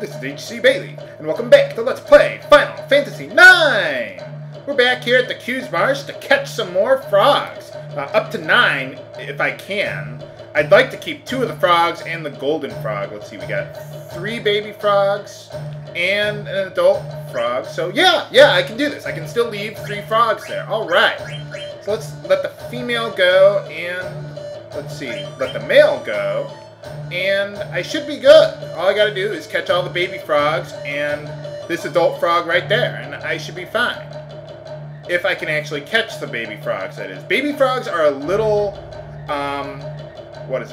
This is H.C. Bailly, and welcome back to Let's Play Final Fantasy IX! We're back here at the Q's Marsh to catch some more frogs. Up to 9, if I can. I'd like to keep 2 of the frogs and the golden frog. Let's see, we got 3 baby frogs and an adult frog. So yeah, I can do this. I can still leave 3 frogs there. Alright. So let's let the female go, and let's see, let the male go. And I should be good. All I gotta do is catch all the baby frogs and this adult frog right there, and I should be fine. If I can actually catch the baby frogs, that is. Baby frogs are a little, they're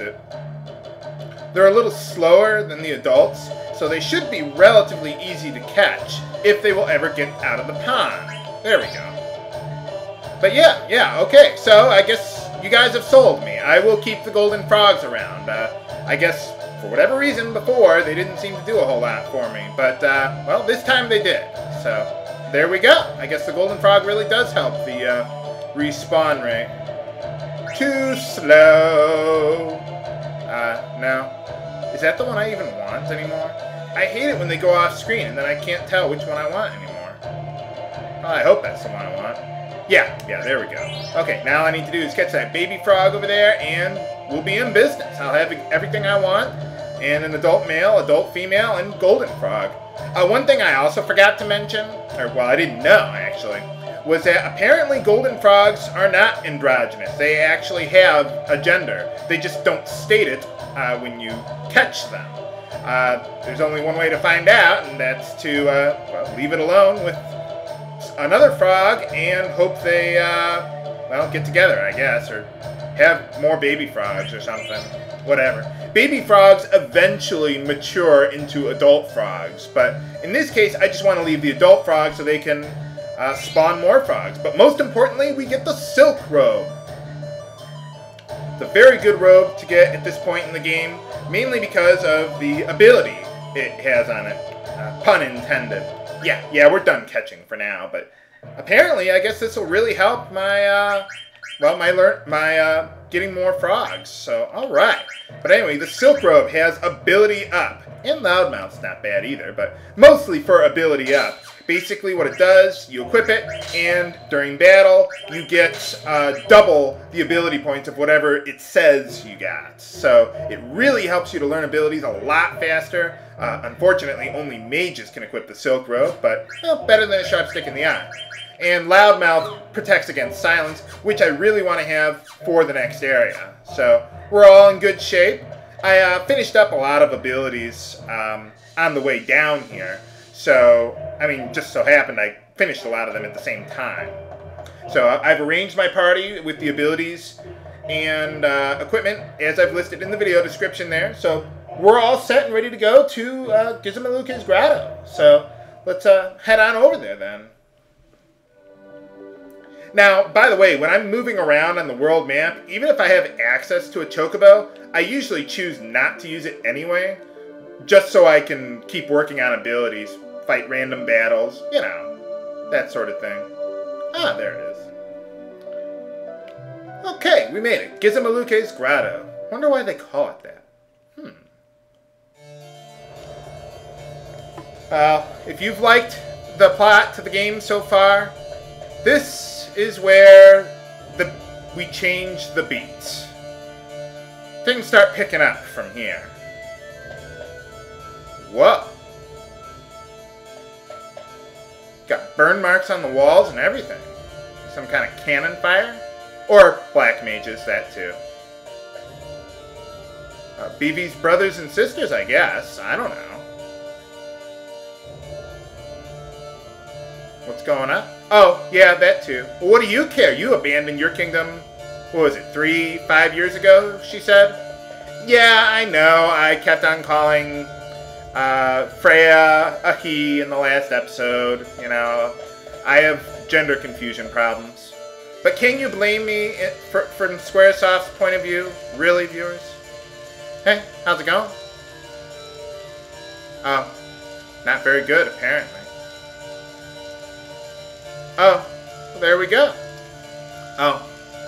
a little slower than the adults, so they should be relatively easy to catch if they will ever get out of the pond. There we go. But yeah, okay, so I guess you guys have sold me. I will keep the golden frogs around. I guess, for whatever reason, before, they didn't seem to do a whole lot for me. But, well, this time they did. So, there we go. I guess the golden frog really does help the respawn rate. Too slow. No. Is that the one I even want anymore? I hate it when they go off screen and then I can't tell which one I want anymore. Well, I hope that's the one I want. Yeah, there we go. Okay, now all I need to do is catch that baby frog over there and we'll be in business. I'll have everything I want, and an adult male, adult female, and golden frog. One thing I also forgot to mention, or well, I didn't know actually, was that apparently golden frogs are not androgynous. They actually have a gender. They just don't state it when you catch them. There's only one way to find out, and that's to well, leave it alone with another frog and hope they, well, get together, I guess, or have more baby frogs or something. Whatever. Baby frogs eventually mature into adult frogs, but in this case, I just want to leave the adult frogs so they can spawn more frogs. But most importantly, we get the Silk Robe. It's a very good robe to get at this point in the game, mainly because of the ability it has on it. Pun intended. Yeah, we're done catching for now, but apparently I guess this will really help my, getting more frogs, so alright. But anyway, the Silk Robe has Ability Up, and Loudmouth's not bad either, but mostly for Ability Up. Basically what it does, you equip it, and during battle, you get double the ability points of whatever it says you got. So it really helps you to learn abilities a lot faster. Unfortunately, only mages can equip the Silk Robe, but well, better than a sharp stick in the eye. And Loudmouth protects against silence, which I really want to have for the next area. So we're all in good shape. I finished up a lot of abilities on the way down here. So, I mean, just so happened I finished a lot of them at the same time. So I've arranged my party with the abilities and equipment as I've listed in the video description there. So we're all set and ready to go to Gizamaluke's Grotto. So let's head on over there then. Now, by the way, when I'm moving around on the world map, even if I have access to a chocobo, I usually choose not to use it anyway, just so I can keep working on abilities. Fight random battles, you know, that sort of thing. Ah, there it is. Okay, we made it. Gizamaluke's Grotto. Wonder why they call it that. Well, if you've liked the plot to the game so far, this is where we change the beats. Things start picking up from here. Whoa. Got burn marks on the walls and everything. Some kind of cannon fire? Or black mages, that too. Vivi's brothers and sisters, I guess. I don't know. What's going on? Oh, yeah, that too. Well, what do you care? You abandoned your kingdom, what was it, 3-5 years ago, she said? Yeah, I know. I kept on calling Freya a he in the last episode. You know, I have gender confusion problems. But can you blame me from Squaresoft's point of view? Really, viewers? Hey, how's it going? Oh, not very good, apparently. Oh, there we go. Oh,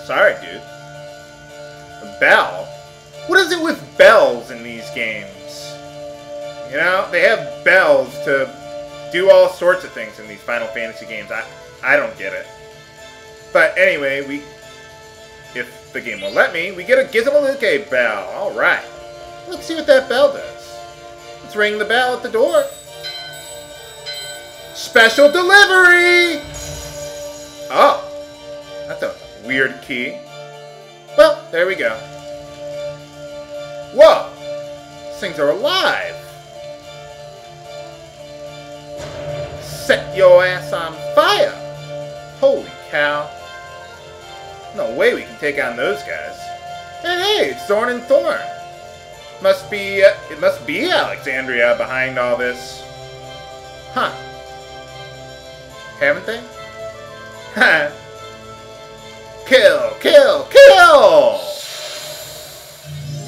sorry, dude. A bell? What is it with bells in these games? You know, they have bells to do all sorts of things in these Final Fantasy games. I don't get it. But anyway, we... if the game will let me, we get a Gizamaluke bell. Alright. Let's see what that bell does. Let's ring the bell at the door. Special delivery! Oh. That's a weird key. Well, there we go. Whoa! These things are alive! Set your ass on fire! Holy cow. No way we can take on those guys. And hey, it's Zorn and Thorn. It must be Alexandria behind all this. Huh. Haven't they? Ha! Kill! Kill! Kill!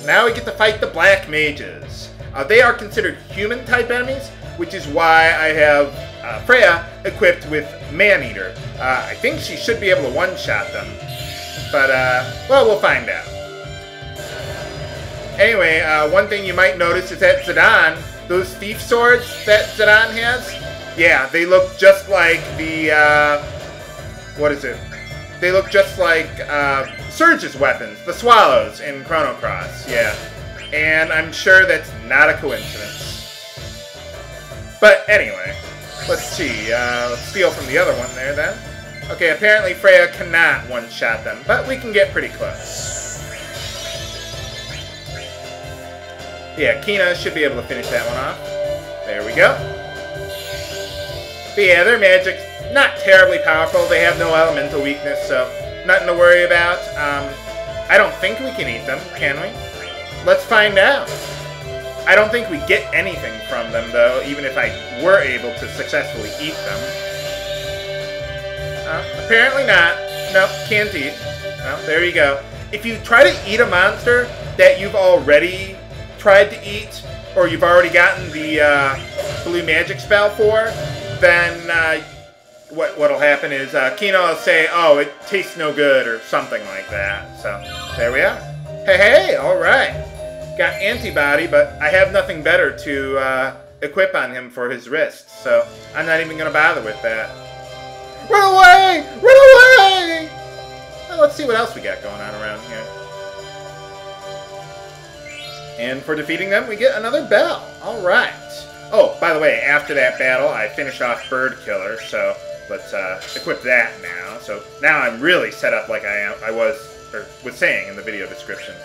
Now we get to fight the Black Mages. They are considered human-type enemies, which is why I have Freya equipped with Maneater. I think she should be able to one-shot them. But, well, we'll find out. Anyway, one thing you might notice is that Zidane, those thief swords that Zidane has, yeah, they look just like the, what is it? They look just like Surge's weapons, the Swallows in Chrono Cross, yeah. And I'm sure that's not a coincidence. But anyway, let's see. Let's steal from the other one there, then. Okay, apparently Freya cannot one-shot them, but we can get pretty close. Yeah, Quina should be able to finish that one off. There we go. But yeah, their magic's not terribly powerful. They have no elemental weakness, so nothing to worry about. I don't think we can eat them, can we? Let's find out. I don't think we get anything from them, though, even if I were able to successfully eat them. Apparently not. Nope, can't eat. Well, there you go. If you try to eat a monster that you've already tried to eat, or you've already gotten the blue magic spell for, then what'll happen is Quina will say, oh, it tastes no good, or something like that. So, there we are. Hey, hey, alright. Got antibody, but I have nothing better to equip on him for his wrist, so I'm not even going to bother with that. Run away! Run away! Well, let's see what else we got going on around here. And for defeating them, we get another bell. Alright. Oh, by the way, after that battle, I finished off Bird Killer, so let's equip that now. So now I'm really set up like I was saying in the video description.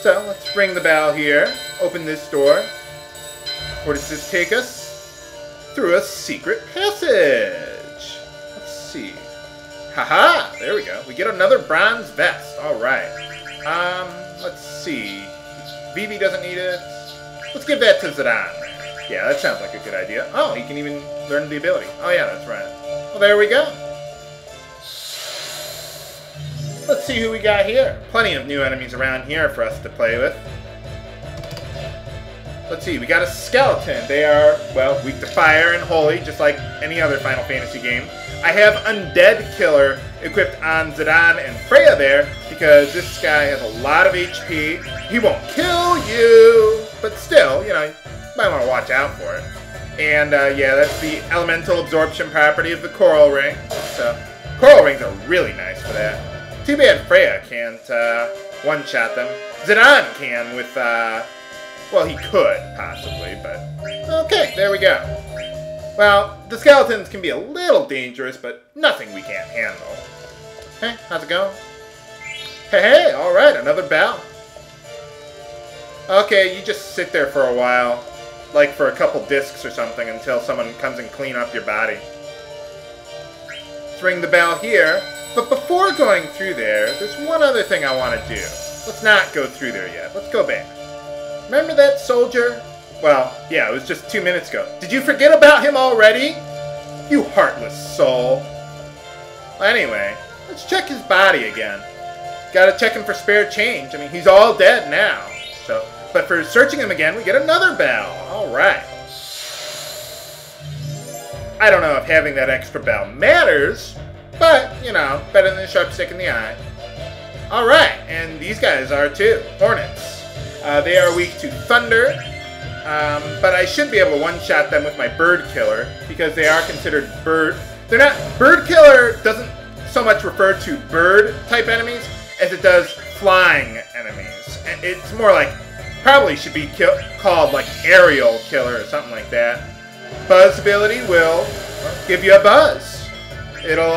So let's ring the bell here, open this door. Where does this take us? Through a secret passage. Let's see. Haha! There we go. We get another bronze vest. All right. Let's see. Vivi doesn't need it. Let's give that to Zidane. Yeah, that sounds like a good idea. Oh, he can even learn the ability. Oh yeah, that's right. Well, there we go. Let's see who we got here. Plenty of new enemies around here for us to play with. Let's see, we got a skeleton. They are, well, weak to fire and holy, just like any other Final Fantasy game. I have Undead Killer equipped on Zidane and Freya there, because this guy has a lot of HP. He won't kill you, but still, you know, might want to watch out for it. And, yeah, that's the elemental absorption property of the Coral Ring. So, Coral Rings are really nice for that. Too bad Freya can't, one-shot them. Zidane can with, well, he could, possibly, but... Okay, there we go. Well, the skeletons can be a little dangerous, but nothing we can't handle. Hey, how's it going? Hey, hey, alright, another bell. Okay, you just sit there for a while. Like for a couple discs or something until someone comes and clean up your body. Let's ring the bell here. But before going through there, there's one other thing I want to do. Let's not go through there yet. Let's go back. Remember that soldier? Well, yeah, it was just 2 minutes ago. Did you forget about him already? You heartless soul. Anyway, let's check his body again. Gotta check him for spare change. I mean, he's all dead now. So, but for searching him again, we get another bell. Alright. I don't know if having that extra bell matters, but, you know, better than a sharp stick in the eye. Alright, and these guys are too. Hornets. They are weak to thunder, But I should be able to one-shot them with my Bird Killer, because they are considered bird... They're not... Bird Killer doesn't so much refer to bird-type enemies as it does flying enemies. It's more like... Probably should be called, like, Aerial Killer or something like that. Buzz ability will give you a buzz. It'll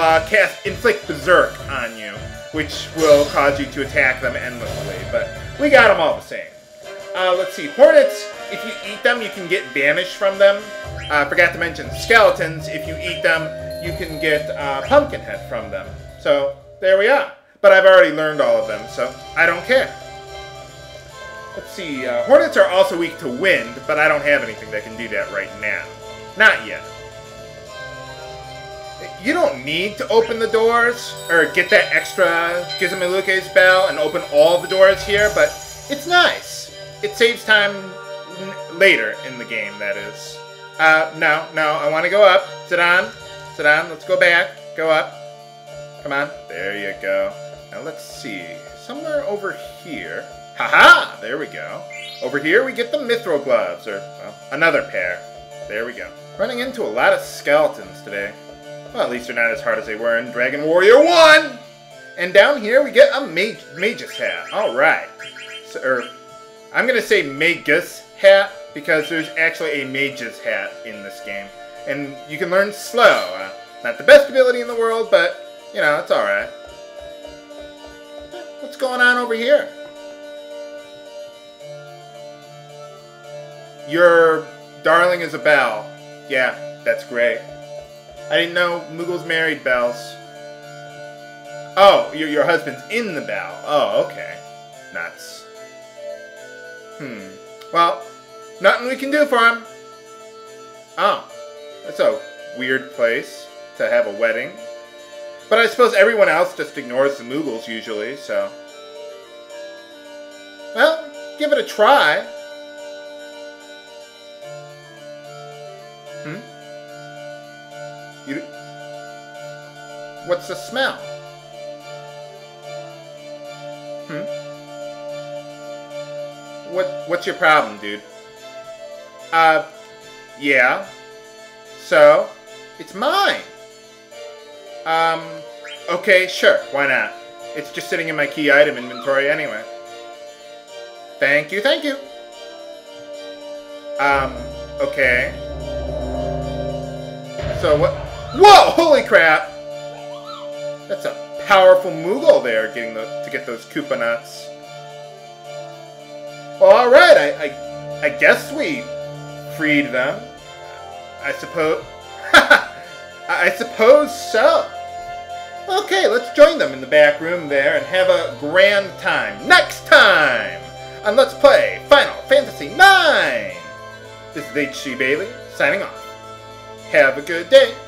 inflict Berserk on you, which will cause you to attack them endlessly. But we got them all the same. Let's see. Hornets, if you eat them, you can get damage from them. Forgot to mention skeletons. If you eat them, you can get Pumpkinhead from them. So there we are. But I've already learned all of them, so I don't care. Let's see, Hornets are also weak to wind, but I don't have anything that can do that right now. Not yet. You don't need to open the doors, or get that extra Gizamaluke's bell and open all the doors here, but it's nice. It saves time later in the game, that is. No, I want to go up. Zidane, let's go back. Go up. Come on. There you go. Now let's see, somewhere over here... Haha! There we go. Over here we get the Mythril Gloves, or, well, another pair. There we go. Running into a lot of skeletons today. Well, at least they're not as hard as they were in Dragon Warrior 1! And down here we get a Magus hat. Alright. So, I'm gonna say Magus hat, because there's actually a Magus hat in this game. And you can learn slow. Not the best ability in the world, but, you know, it's alright. What's going on over here? Your darling is a belle. Yeah, that's great. I didn't know Moogles married belles. Oh, your husband's in the belle. Oh, okay. Nuts. Well, nothing we can do for him. Oh, that's a weird place to have a wedding. But I suppose everyone else just ignores the Moogles usually, so... Well, give it a try. What's the smell? What's your problem, dude? Yeah. So, it's mine. Okay, sure, why not? It's just sitting in my key item inventory anyway. Thank you. Okay. So what? Whoa! Holy crap! That's a powerful Moogle there, to get those Koopa Nuts. Well, all right, I guess we freed them. I suppose. I suppose so. Okay, let's join them in the back room there and have a grand time next time on Let's Play Final Fantasy IX. This is H.C. Bailly signing off. Have a good day.